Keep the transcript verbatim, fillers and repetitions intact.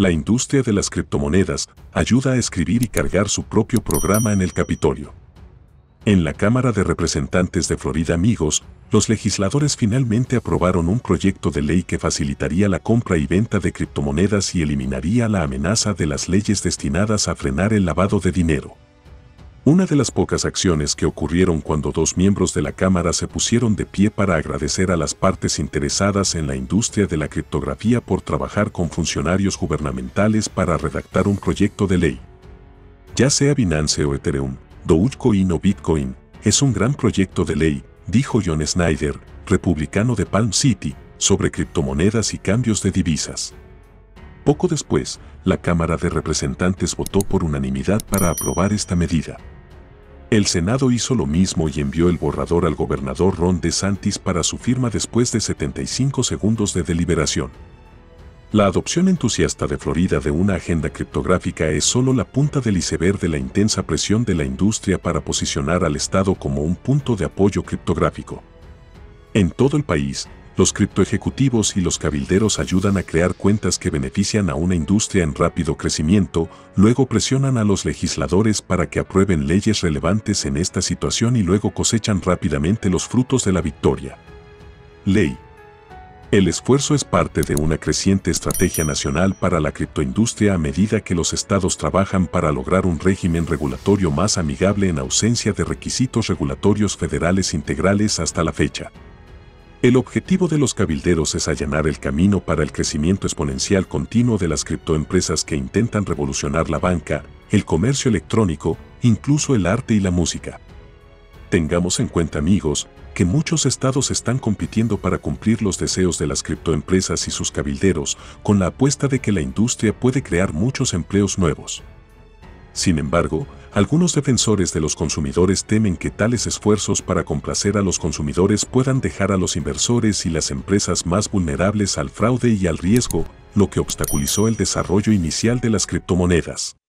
la industria de las criptomonedas ayuda a escribir y cargar su propio programa en el Capitolio. En la Cámara de Representantes de Florida, amigos, los legisladores finalmente aprobaron un proyecto de ley que facilitaría la compra y venta de criptomonedas y eliminaría la amenaza de las leyes destinadas a frenar el lavado de dinero. Una de las pocas acciones que ocurrieron cuando dos miembros de la Cámara se pusieron de pie para agradecer a las partes interesadas en la industria de la criptografía por trabajar con funcionarios gubernamentales para redactar un proyecto de ley. Ya sea Binance o Ethereum, Dogecoin o Bitcoin, es un gran proyecto de ley, dijo John Snyder, republicano de Palm City, sobre criptomonedas y cambios de divisas. Poco después, la Cámara de Representantes votó por unanimidad para aprobar esta medida. El Senado hizo lo mismo y envió el borrador al gobernador Ron DeSantis para su firma después de setenta y cinco segundos de deliberación. La adopción entusiasta de Florida de una agenda criptográfica es solo la punta del iceberg de la intensa presión de la industria para posicionar al Estado como un punto de apoyo criptográfico. En todo el país, los criptoejecutivos y los cabilderos ayudan a crear cuentas que benefician a una industria en rápido crecimiento, luego presionan a los legisladores para que aprueben leyes relevantes en esta situación y luego cosechan rápidamente los frutos de la victoria. Ley. El esfuerzo es parte de una creciente estrategia nacional para la criptoindustria a medida que los estados trabajan para lograr un régimen regulatorio más amigable en ausencia de requisitos regulatorios federales integrales hasta la fecha. El objetivo de los cabilderos es allanar el camino para el crecimiento exponencial continuo de las criptoempresas que intentan revolucionar la banca, el comercio electrónico, incluso el arte y la música. Tengamos en cuenta, amigos, que muchos estados están compitiendo para cumplir los deseos de las criptoempresas y sus cabilderos, con la apuesta de que la industria puede crear muchos empleos nuevos. Sin embargo, algunos defensores de los consumidores temen que tales esfuerzos para complacer a los consumidores puedan dejar a los inversores y las empresas más vulnerables al fraude y al riesgo, lo que obstaculizó el desarrollo inicial de las criptomonedas.